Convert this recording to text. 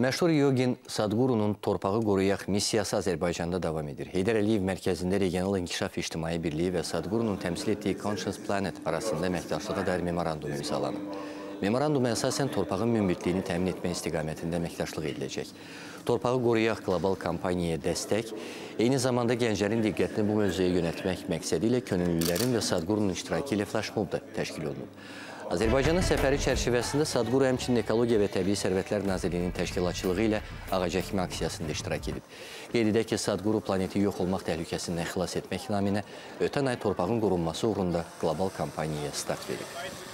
Məşhur yogin Sadhgurunun Torpağı qoruyaq missiyası Azərbaycanda davam edir. Heydər Əliyev Mərkəzində Regional İnkişaf İctimai Birliyi və Sadhgurunun təmsil etdiyi Conscious Planet arasında əməkdaşlığa dair memorandum imzalanıb. Memoranduma əsasən torpağın münbitliyini təmin etmək istiqamətində əməkdaşlıq ediləcək. Torpağı qoruyaq qlobal kampaniyaya dəstək, eyni zamanda gənclərin diqqətini bu mövzuya yönəltmək məqsədi ilə könüllülərin və Sadhgurunun iştirakı ilə flashmob da təşkil olunub. Azərbaycanın səfəri çərçivəsində Sadhguru həmçinin Ekologiya və Təbii Sərvətlər Nazirliyinin təşkilatçılığı ilə ağac əkmə aksiyasında iştirak edib. Qeyd edək ki, Sadhguru planeti yox olmaq təhlükəsindən xilas etmək naminə ötən ay torpağın qorunması uğrunda qlobal kampaniyaya start verib.